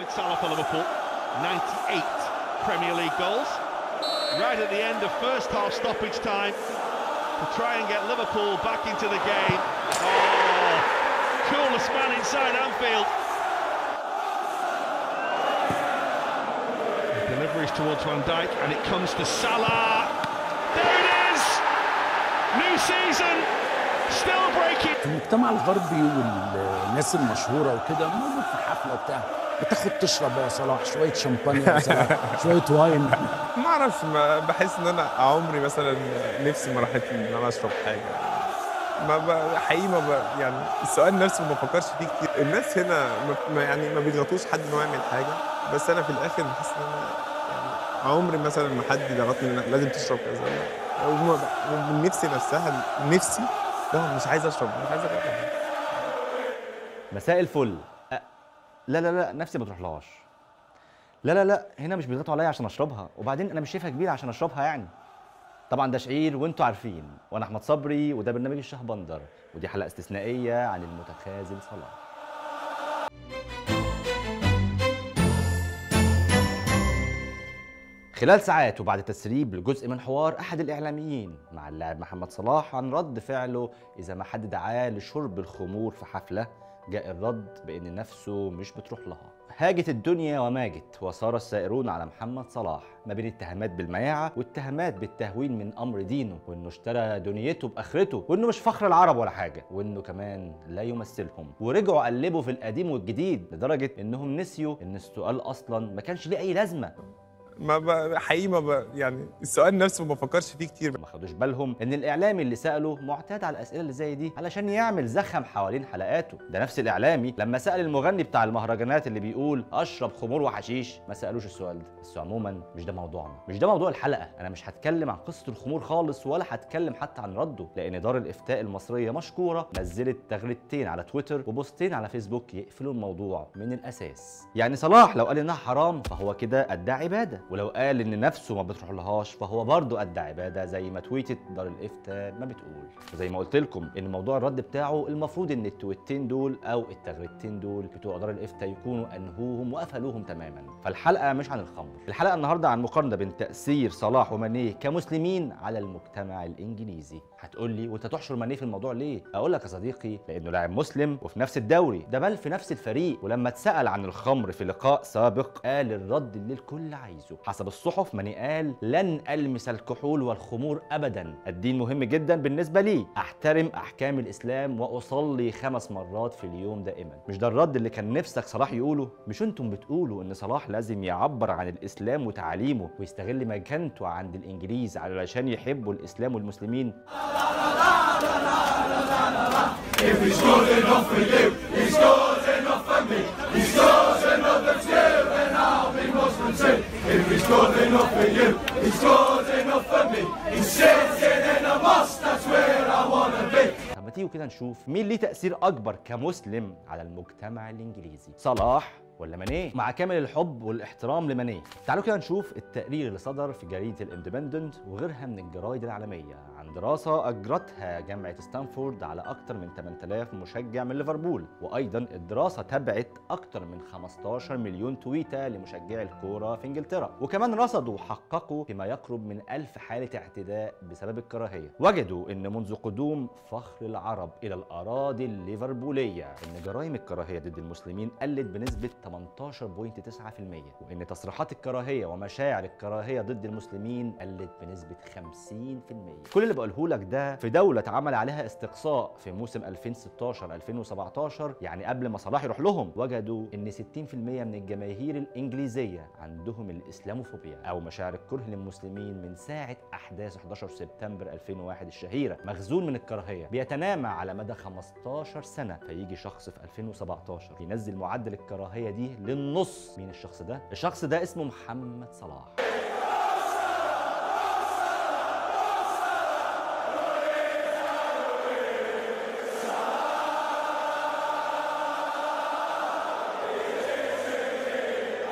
Mohamed Salah for Liverpool, 98 Premier League goals. Right at the end of first half stoppage time to try and get Liverpool back into the game. Oh, coolest man inside Anfield. The delivery is towards Van Dijk and it comes to Salah. There it is! New season, still breaking. في المجتمع الغربي والناس المشهورة وكده موجود في الحفلة وبتاع بتاخد تشرب يا صلاح شوية شمبانيا شوية واين. ما اعرفش، بحس ان انا عمري مثلا نفسي ما راحت ان انا اشرب حاجه، ما حقيقي يعني السؤال نفسه ما بفكرش فيه كتير. الناس هنا ما بيضغطوش حد انه يعمل حاجه، بس انا في الاخر بحس ان انا يعني عمري مثلا ما حد ضغطني ان لازم تشرب كذا. ومن نفسي نفسها نفسي لا مش عايز اشرب، مش عايز اشرب. مساء الفل. لا لا لا نفسي ما تروحلهاش. لا لا لا هنا مش بيضغطوا عليا عشان اشربها، وبعدين انا مش شايفها كبيره عشان اشربها يعني. طبعا ده شعير وانتوا عارفين، وانا احمد صبري وده برنامج الشاه بندر، ودي حلقه استثنائيه عن المتخاذل صلاح. خلال ساعات وبعد تسريب لجزء من حوار احد الاعلاميين مع اللاعب محمد صلاح عن رد فعله اذا ما حد دعاه لشرب الخمور في حفله، جاء الرد بان نفسه مش بتروح لها. هاجت الدنيا وماجت، وصار السائرون على محمد صلاح ما بين اتهامات بالمياعة واتهامات بالتهوين من امر دينه، وانه اشترى دنيته باخرته، وانه مش فخر العرب ولا حاجه، وانه كمان لا يمثلهم، ورجعوا قلبوا في القديم والجديد لدرجه انهم نسيوا ان السؤال اصلا ما كانش ليه اي لازمه. حقيقي يعني السؤال نفسه ما بفكرش فيه كتير. ما خدوش بالهم ان الاعلامي اللي ساله معتاد على الاسئله اللي زي دي علشان يعمل زخم حوالين حلقاته. ده نفس الاعلامي لما سال المغني بتاع المهرجانات اللي بيقول اشرب خمور وحشيش ما سالوش السؤال ده. بس عموما مش ده موضوعنا، مش ده موضوع الحلقه. انا مش هتكلم عن قصه الخمور خالص، ولا هتكلم حتى عن رده، لان دار الافتاء المصريه مشكوره نزلت تغريدتين على تويتر وبوستين على فيسبوك يقفلوا الموضوع من الاساس. يعني صلاح لو قال انها حرام فهو كده ادعى عباده، ولو قال ان نفسه ما بتروحلهاش فهو برضه ادعى عباده زي ما تويتت دار الافتاء ما بتقول. وزي ما قلت لكم ان موضوع الرد بتاعه المفروض ان التويتين دول او التغريدتين دول بتوع دار الافتاء يكونوا انهوهم وقفلوهم تماما. فالحلقه مش عن الخمر، الحلقه النهارده عن مقارنه بين تاثير صلاح ومانيه كمسلمين على المجتمع الانجليزي. هتقول لي وانت تحشر مانيه في الموضوع ليه؟ اقول لك يا صديقي لانه لاعب مسلم وفي نفس الدوري ده، بل في نفس الفريق، ولما اتسال عن الخمر في لقاء سابق قال الرد اللي الكل عايزه. حسب الصحف ماني قال لن ألمس الكحول والخمور أبداً، الدين مهم جداً بالنسبة لي، أحترم أحكام الإسلام وأصلي 5 مرات في اليوم دائماً. مش ده الرد اللي كان نفسك صلاح يقوله؟ مش أنتم بتقولوا إن صلاح لازم يعبر عن الإسلام وتعاليمه ويستغل مكانته عند الإنجليز علشان يحبوا الإسلام والمسلمين؟ If it's good enough for you, it's good enough for me. It's sitting in a mosque, that's where I wanna be. لما تيجوا كده نشوف مين ليه تأثير أكبر كمسلم على المجتمع الإنجليزي، صلاح ولا مانيه؟ مع كامل الحب والاحترام لمانيه، تعالوا كده نشوف التقرير اللي صدر في جريدة الاندبندنت وغيرها من الجرايد العالمية عن دراسة أجرتها جامعة ستانفورد على أكثر من 8000 مشجع من ليفربول، وأيضاً الدراسة تبعت أكثر من 15 مليون تويتة لمشجعي الكورة في إنجلترا، وكمان رصدوا وحققوا فيما يقرب من 1000 حالة اعتداء بسبب الكراهية. وجدوا إن منذ قدوم فخر العرب إلى الأراضي الليفربولية إن جرائم الكراهية ضد المسلمين قلت بنسبة 18.9%، وإن تصريحات الكراهية ومشاعر الكراهية ضد المسلمين قلت بنسبة 50%. كل اللي بقوله لك ده في دولة اتعمل عليها استقصاء في موسم 2016-2017، يعني قبل ما صلاح يروح لهم. وجدوا إن 60% من الجماهير الإنجليزية عندهم الإسلاموفوبيا أو مشاعر الكره للمسلمين من ساعة أحداث 11 سبتمبر 2001 الشهيرة، مخزون من الكراهية بيتنامى على مدى 15 سنة. فيجي شخص في 2017 ينزل معدل الكراهية دي للنص. مين الشخص ده؟ الشخص ده اسمه محمد صلاح.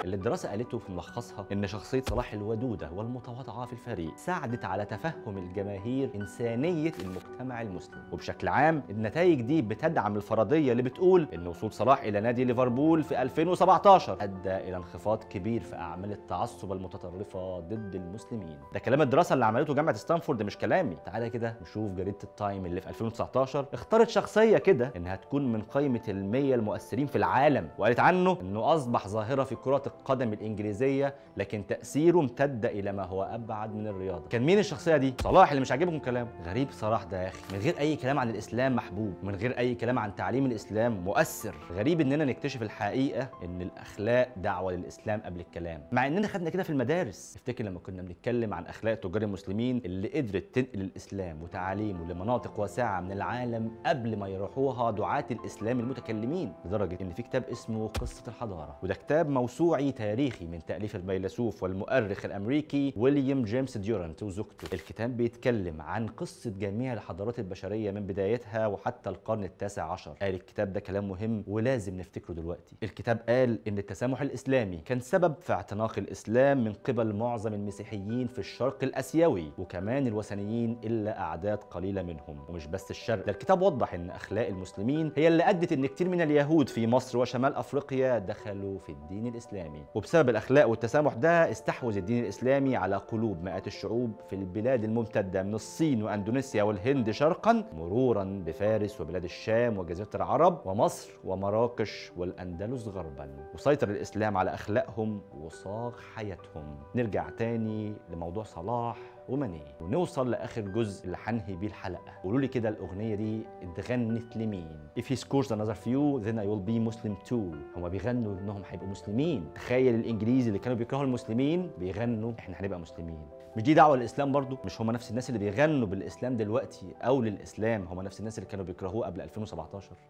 اللي الدراسة قالته في ملخصها إن شخصية صلاح الودودة والمتواضعة في الفريق ساعدت على تفهم الجماهير إنسانية المجتمع المسلم، وبشكل عام النتائج دي بتدعم الفرضية اللي بتقول إن وصول صلاح إلى نادي ليفربول في 2017 أدى إلى انخفاض كبير في أعمال التعصب المتطرفة ضد المسلمين. ده كلام الدراسة اللي عملته جامعة ستانفورد مش كلامي. تعالى كده نشوف جريدة التايم اللي في 2019 اختارت شخصية كده إنها تكون من قائمة ال100 المؤثرين في العالم، وقالت عنه إنه أصبح ظاهرة في كرة القدم الإنجليزية لكن تأثيره امتد إلى ما هو أبعد من الرياضة. كان مين الشخصية دي؟ صلاح اللي مش عاجبكم كلامه. غريب صلاح ده يا أخي، من غير أي كلام عن الإسلام محبوب، من غير أي كلام عن تعليم الإسلام مؤثر. غريب إننا نكتشف الحقيقة إن الأخلاق دعوة للإسلام قبل الكلام، مع إننا خدنا كده في المدارس. افتكر لما كنا بنتكلم عن أخلاق تجار المسلمين اللي قدرت تنقل الإسلام وتعاليمه لمناطق واسعة من العالم قبل ما يروحوها دعاة الإسلام المتكلمين، لدرجة إن في كتاب اسمه قصة الحضارة، وده كتاب موسوعي تاريخي من تأليف الفيلسوف والمؤرخ الأمريكي ويليام جيمس ديورانت وزوجته. الكتاب بيتكلم عن قصة جميع الحضارات البشرية من بدايتها وحتى القرن ال19. قال الكتاب ده كلام مهم ولازم نفتكره دلوقتي. الكتاب قال إن التسامح الإسلامي كان سبب في اعتناق الإسلام من قبل معظم المسيحيين في الشرق الآسيوي، وكمان الوثنيين إلا أعداد قليلة منهم. ومش بس الشرق، ده الكتاب وضح إن أخلاق المسلمين هي اللي أدت إن كتير من اليهود في مصر وشمال أفريقيا دخلوا في الدين الإسلامي، وبسبب الأخلاق والتسامح ده استحوذ الدين الإسلامي على قلوب مئات الشعوب في البلاد الممتدة من الصين وأندونيسيا والهند شرقا، مرورا بفارس وبلاد الشام وجزيرة العرب ومصر ومراكش والأندلس غربا، وسيطر الإسلام على أخلاقهم وصاغ حياتهم. نرجع تاني لموضوع صلاح وماني ونوصل لاخر جزء اللي هنهي بيه الحلقه. قولوا لي كده الاغنيه دي اتغنت لمين؟ If he scores another few then I will be Muslim too. هما بيغنوا انهم هيبقوا مسلمين. تخيل الانجليز اللي كانوا بيكرهوا المسلمين بيغنوا احنا هنبقى مسلمين. مش دي دعوه للاسلام برضو؟ مش هما نفس الناس اللي بيغنوا بالاسلام دلوقتي او للاسلام هما نفس الناس اللي كانوا بيكرهوه قبل 2017؟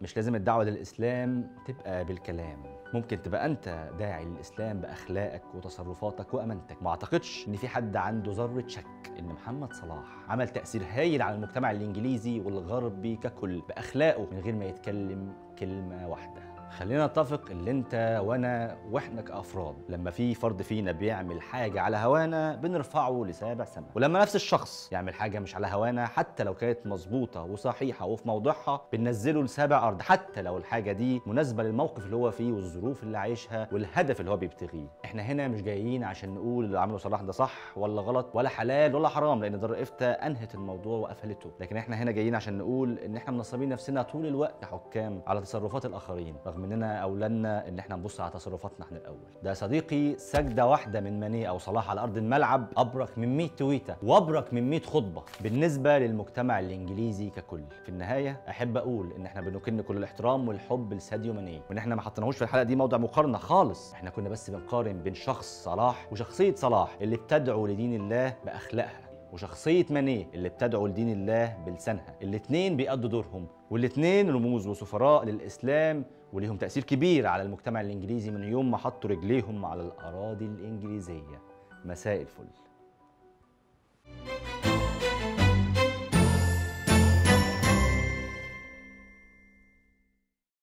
مش لازم الدعوه للاسلام تبقى بالكلام، ممكن تبقى انت داعي للاسلام باخلاقك وتصرفاتك وامانتك. ما اعتقدش ان في حد عنده ذره شك إن محمد صلاح عمل تأثير هايل على المجتمع الإنجليزي والغربي ككل بأخلاقه من غير ما يتكلم كلمة واحدة. خلينا نتفق ان انت وانا واحنا كافراد لما في فرد فينا بيعمل حاجه على هوانا بنرفعه لسابع سما، ولما نفس الشخص يعمل حاجه مش على هوانا حتى لو كانت مظبوطه وصحيحه وفي موضعها بننزله لسابع ارض، حتى لو الحاجه دي مناسبه للموقف اللي هو فيه والظروف اللي عايشها والهدف اللي هو بيبتغيه. احنا هنا مش جايين عشان نقول اللي عمله صلاح ده صح ولا غلط ولا حلال ولا حرام، لان دار الإفتة انهت الموضوع وقفلته، لكن احنا هنا جايين عشان نقول ان احنا منصبين نفسنا طول الوقت حكام على تصرفات الاخرين، مننا أولنا إن إحنا نبص على تصرفاتنا إحنا الأول. ده صديقي سجدة واحدة من ماني أو صلاح على أرض الملعب أبرك من 100 تويتة وأبرك من 100 خطبة بالنسبة للمجتمع الإنجليزي ككل. في النهاية أحب أقول إن إحنا بنكن كل الاحترام والحب لساديو ماني، وإن إحنا ما حطيناهوش في الحلقة دي موضع مقارنة خالص، إحنا كنا بس بنقارن بين شخص صلاح وشخصية صلاح اللي بتدعو لدين الله بأخلاقها، وشخصية ماني اللي بتدعو لدين الله بلسانها. الاتنين بيأدوا دورهم، والاتنين رموز وسفراء للإسلام وليهم تأثير كبير على المجتمع الإنجليزي من يوم ما حطوا رجليهم على الأراضي الإنجليزية. مساء الفل.